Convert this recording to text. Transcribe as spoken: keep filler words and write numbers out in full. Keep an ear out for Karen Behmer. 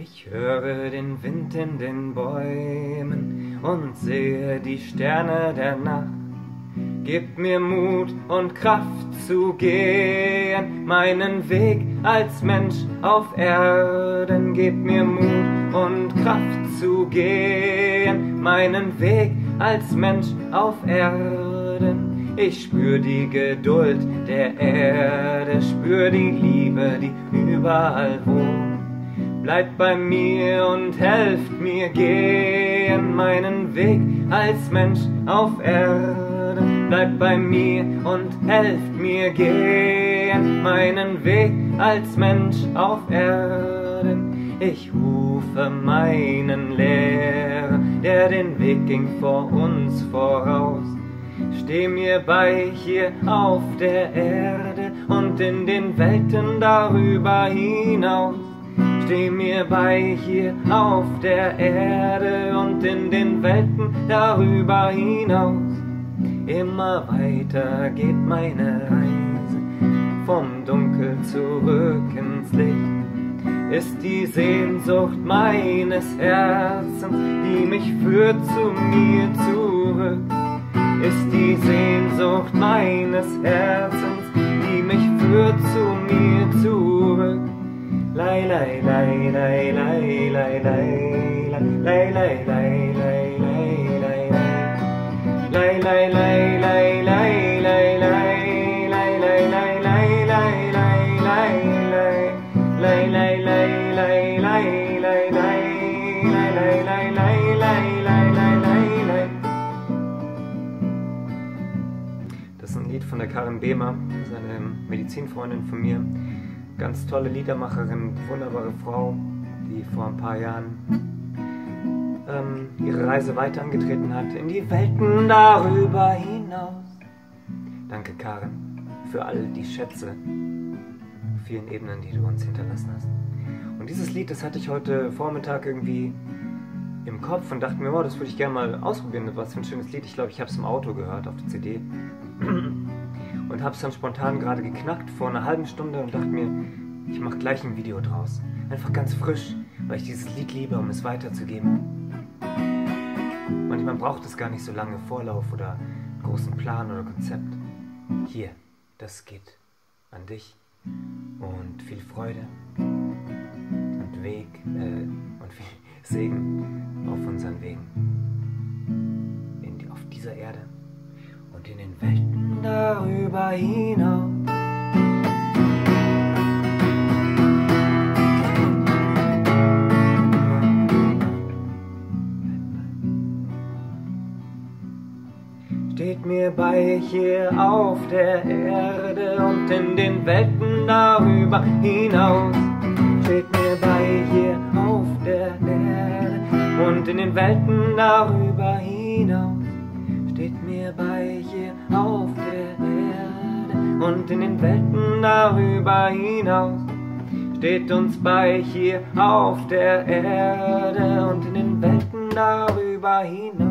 Ich höre den Wind in den Bäumen und sehe die Sterne der Nacht. Gib mir Mut und Kraft zu gehen, meinen Weg als Mensch auf Erden. Gib mir Mut und Kraft zu gehen, meinen Weg als Mensch auf Erden. Ich spür die Geduld der Erde, spür die Liebe, die überall wohnt. Bleibt bei mir und helft mir gehen, meinen Weg als Mensch auf Erden. Bleibt bei mir und helft mir gehen, meinen Weg als Mensch auf Erden. Ich rufe meinen Lehrer, der den Weg ging vor uns voraus. Steh mir bei hier auf der Erde und in den Welten darüber hinaus. Steh mir bei hier auf der Erde und in den Welten darüber hinaus. Immer weiter geht meine Reise, vom Dunkel zurück ins Licht. Ist die Sehnsucht meines Herzens, die mich führt zu mir zurück. Ist die Sehnsucht meines Herzens, die mich führt zu mir zurück. Lei, lei, lei, lei, lei, lei, lei, lei, lei, lei, lei. Lei, lei, lei, lei, lei, lei, lei, lei, lei, lei, lei, lei, lei, lei, lei, lei, lei, lei, lei, lei, lei, lei, lei, lei. Das ist ein Lied von der Karen Behmer, seine Medizinfreundin von mir. Ganz tolle Liedermacherin, wunderbare Frau, die vor ein paar Jahren ihre Reise weiter angetreten hat, in die Welten darüber hinaus. Danke, Karen, für all die Schätze auf vielen Ebenen, die du uns hinterlassen hast. Und dieses Lied, das hatte ich heute Vormittag irgendwie im Kopf und dachte mir, oh, das würde ich gerne mal ausprobieren, was für ein schönes Lied. Ich glaube, ich habe es im Auto gehört, auf der C D. Und habe es dann spontan gerade geknackt, vor einer halben Stunde, und dachte mir, ich mache gleich ein Video draus. Einfach ganz frisch, weil ich dieses Lied liebe, um es weiterzugeben. Manchmal braucht es gar nicht so lange Vorlauf oder einen großen Plan oder Konzept. Hier, das geht an dich, und viel Freude und Weg äh, und viel Segen auf unseren Wegen in die, auf dieser Erde und in den Welten darüber hinaus. Steht mir bei hier auf der Erde und in den Welten darüber hinaus. Steht mir bei hier auf der Erde und in den Welten darüber hinaus. Steht mir bei hier auf der Erde und in den Welten darüber hinaus. Steht uns bei hier auf der Erde und in den Welten darüber hinaus.